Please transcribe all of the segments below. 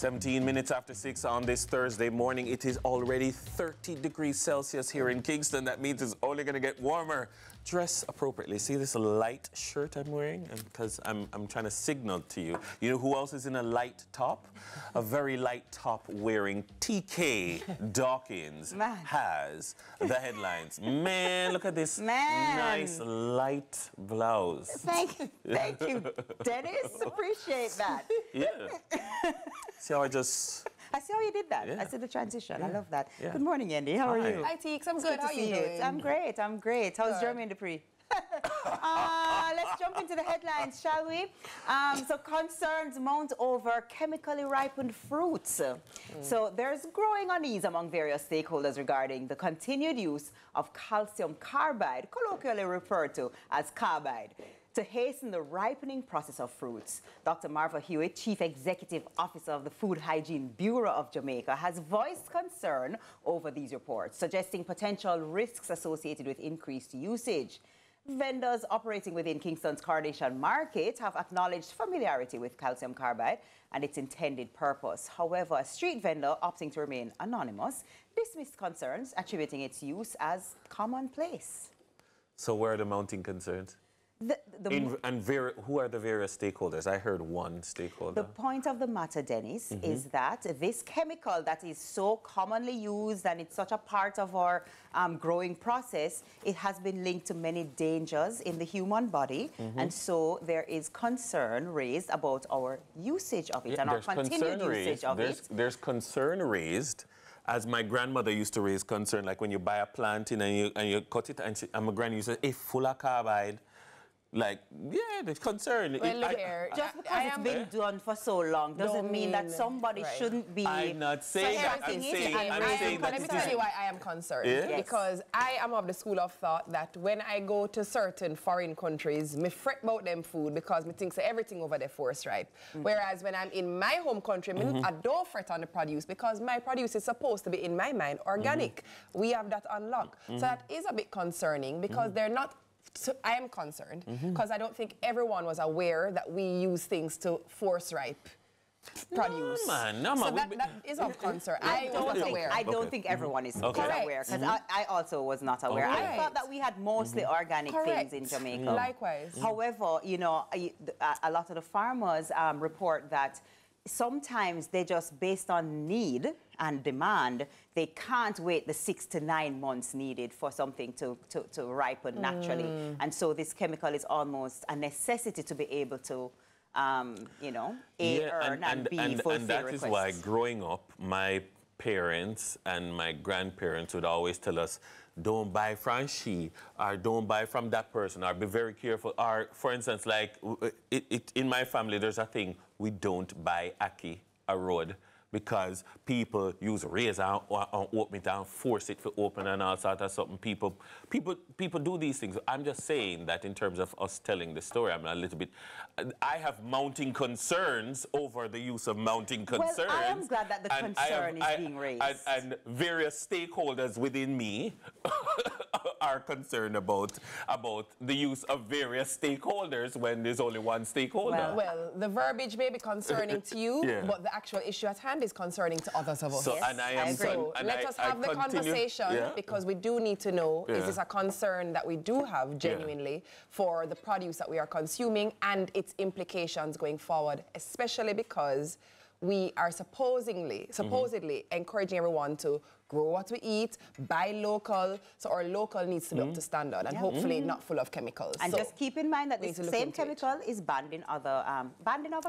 17 minutes after 6 on this Thursday morning. It is already 30 degrees Celsius here in Kingston. That means it's only going to get warmer. Dress appropriately. See this light shirt I'm wearing? Because I'm trying to signal to you. You know who else is in a light top? A very light top wearing TK Dawkins has the headlines. Man, look at this nice light blouse. Thank you, Dennis. Appreciate that. Yeah. See how I just... I see how you did that. Yeah. I see the transition. Yeah. I love that. Yeah. Good morning, Andy. How are you? Hi, Teeks. I'm good. How are you doing? I'm great. I'm great. How's Jermaine Dupree? Let's jump into the headlines, shall we? So concerns mount over chemically ripened fruits. So there's growing unease among various stakeholders regarding the continued use of calcium carbide, colloquially referred to as carbide, to hasten the ripening process of fruits. Dr. Marva Hewitt, Chief Executive Officer of the Food Hygiene Bureau of Jamaica, has voiced concern over these reports, suggesting potential risks associated with increased usage. Vendors operating within Kingston's Coronation Market have acknowledged familiarity with calcium carbide and its intended purpose. However, a street vendor opting to remain anonymous dismissed concerns, attributing its use as commonplace. So where are the mounting concerns? Who are the various stakeholders? I heard one stakeholder. The point of the matter, Dennis, is that this chemical that is so commonly used and it's such a part of our growing process, it has been linked to many dangers in the human body. And so there is concern raised about our usage of it and our continued usage of it. There's concern raised. As my grandmother used to raise concern, like when you buy a plant and you cut it, and my granny used to say, "It's full of carbide." Like, yeah, the concern. Well, look here. Just because it's been done for so long doesn't mean that somebody shouldn't be. I'm not saying that. I'm saying that. Let me tell you why I am concerned. Yeah? Yes. Because I am of the school of thought that when I go to certain foreign countries, me fret about them food because me think so everything over there forced ripe. Whereas when I'm in my home country, I don't fret on the produce because my produce is supposed to be, in my mind, organic. We have that unlocked. So that is a bit concerning because they're not. So I am concerned because I don't think everyone was aware that we use things to force ripe produce. No, man, no, man. So that is of concern. I don't think everyone is aware because I also was not aware. I thought that we had mostly organic things in Jamaica. Likewise. However, you know, a lot of the farmers report that sometimes they just, based on need and demand, they can't wait the 6 to 9 months needed for something to ripen naturally. And so this chemical is almost a necessity to be able to, you know, earn and fulfill that requests. Is why growing up, my parents and my grandparents would always tell us, don't buy from she, or don't buy from that person, or be very careful. Or, for instance, like, in my family, there's a thing, we don't buy ackee, a road, because people use razor and open it down, force it for open and all sort of something. People do these things. I'm just saying that in terms of us telling the story, I'm a little bit... I have mounting concerns over the use of mounting concerns. Well, I am glad that the concern is being raised. And various stakeholders within me are concerned about the use of various stakeholders when there's only one stakeholder. Well the verbiage may be concerning to you, but the actual issue at hand is concerning to others of us. So, and I am so, let us have the conversation because we do need to know, is this a concern that we do have genuinely for the produce that we are consuming and its implications going forward, especially because we are supposedly encouraging everyone to grow what we eat, buy local, so our local needs to be up to standard and hopefully not full of chemicals. And so just keep in mind that the same chemical is banned in other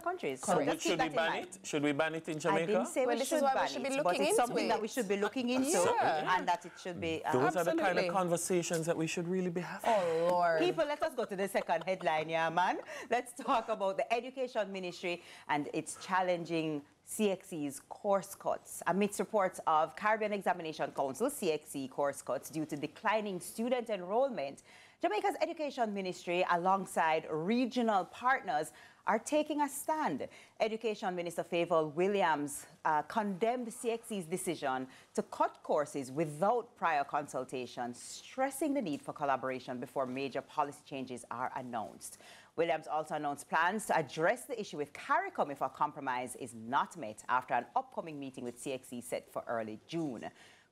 countries. Correct. So should we ban it? Should we ban it in Jamaica? I didn't say we should ban it, but it's something that we should be looking into and that it should be... Those are the kind of conversations that we should really be having. Oh, Lord. People, let us go to the second headline, man. Let's talk about the Education Ministry and its challenging CXC's course cuts amidst reports of Caribbean Examination Council CXC course cuts due to declining student enrollment. Jamaica's Education Ministry, alongside regional partners, are taking a stand. Education Minister Fayval Williams condemned CXC's decision to cut courses without prior consultation, stressing the need for collaboration before major policy changes are announced. Williams also announced plans to address the issue with CARICOM if a compromise is not met after an upcoming meeting with CXC set for early June.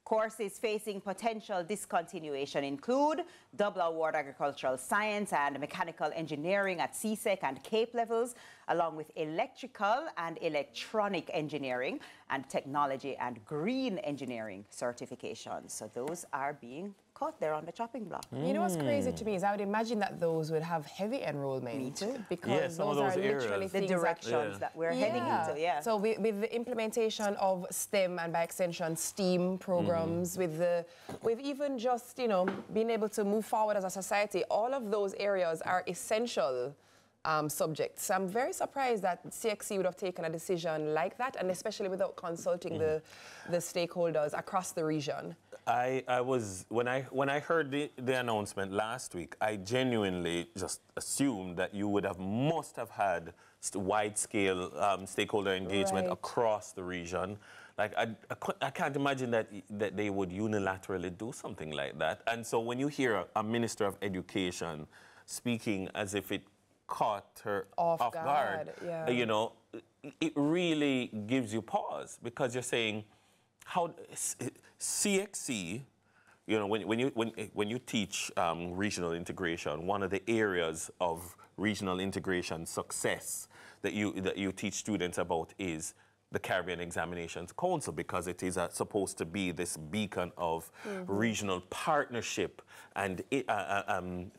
Courses facing potential discontinuation include double award agricultural science and mechanical engineering at CSEC and CAPE levels, along with electrical and electronic engineering and technology and green engineering certifications. So those are being caught there on the chopping block. You know what's crazy to me is I would imagine that those would have heavy enrollment because those are literally the directions that we're heading into. So with the implementation of STEM and by extension STEAM programs, with even just being able to move forward as a society, all of those areas are essential subjects. So I'm very surprised that CXC would have taken a decision like that, and especially without consulting the stakeholders across the region. I was, when I heard the announcement last week, I genuinely just assumed that you would have had wide-scale stakeholder engagement across the region. Like, I can't imagine that they would unilaterally do something like that. And so when you hear a Minister of Education speaking as if it caught her off guard, you know, it really gives you pause, because you're saying, how CXC, you know, when you teach regional integration, one of the areas of regional integration success that you teach students about is the Caribbean Examination Council, because it is supposed to be this beacon of regional partnership and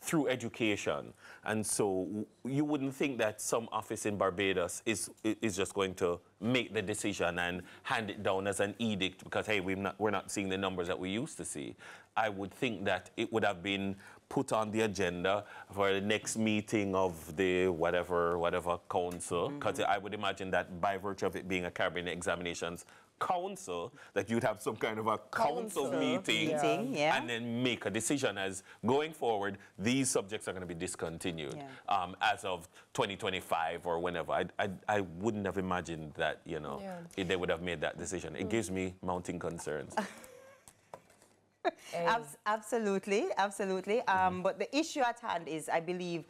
through education. And so you wouldn't think that some office in Barbados is just going to make the decision and hand it down as an edict because, hey, we're not seeing the numbers that we used to see. I would think that it would have been put on the agenda for the next meeting of the whatever council, because I would imagine that by virtue of it being a Caribbean Examinations Council, that you'd have some kind of a council meeting, and then make a decision as going forward, these subjects are going to be discontinued as of 2025 or whenever. I wouldn't have imagined that, you know, if they would have made that decision. It gives me mounting concerns. Absolutely. But the issue at hand is, I believe,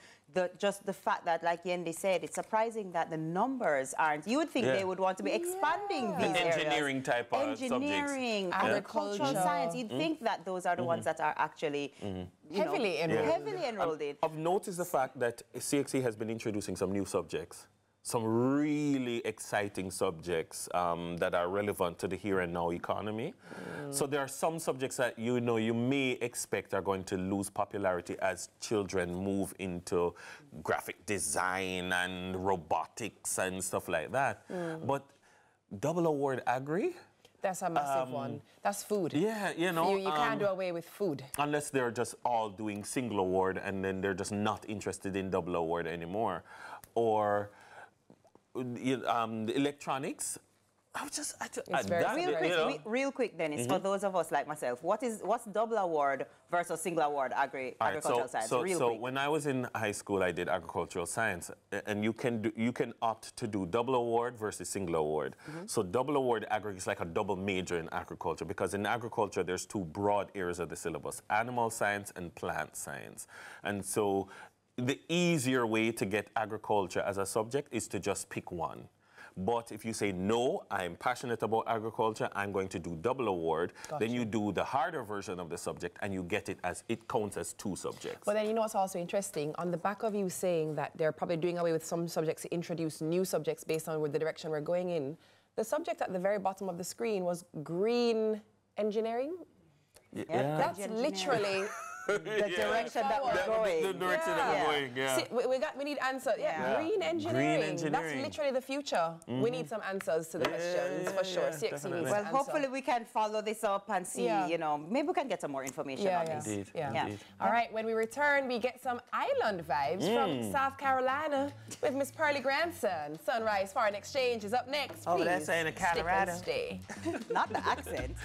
just the fact that, like Yende said, it's surprising that the numbers aren't. You would think they would want to be expanding these engineering type of subjects. Engineering, agricultural science. You'd think that those are the ones that are actually heavily enrolled in. I've noticed the fact that CXC has been introducing some new subjects, some really exciting subjects that are relevant to the here and now economy. So there are some subjects that you may expect are going to lose popularity as children move into graphic design and robotics and stuff like that. But double award agri? That's a massive one. That's food. Yeah, you know. You can't do away with food. Unless they're just all doing single award and then they're just not interested in double award anymore. Or the electronics. Real quick, Dennis, for those of us like myself, what's double award versus single award agricultural science? So when I was in high school, I did agricultural science, and you can opt to do double award versus single award. So double award agri is like a double major in agriculture, because in agriculture there's two broad areas of the syllabus: animal science and plant science. And so the easier way to get agriculture as a subject is to just pick one. But if you say, no, I'm passionate about agriculture, I'm going to do double award, then you do the harder version of the subject and you get it as, it counts as two subjects. But then you know what's also interesting, on the back of you saying that they're probably doing away with some subjects to introduce new subjects based on the direction we're going in, the subject at the very bottom of the screen was green engineering. That's literally the direction that we're going. The direction that we're going, yeah. See, we need answers. Green engineering. That's literally the future. We need some answers to the questions, for sure. CXC needs an answer. Hopefully we can follow this up and see, you know, maybe we can get some more information on this. Indeed. All right, when we return, we get some island vibes from South Carolina with Miss Pearlie Grandson. Sunrise Foreign Exchange is up next. Oh, that's in Colorado. Not the accent.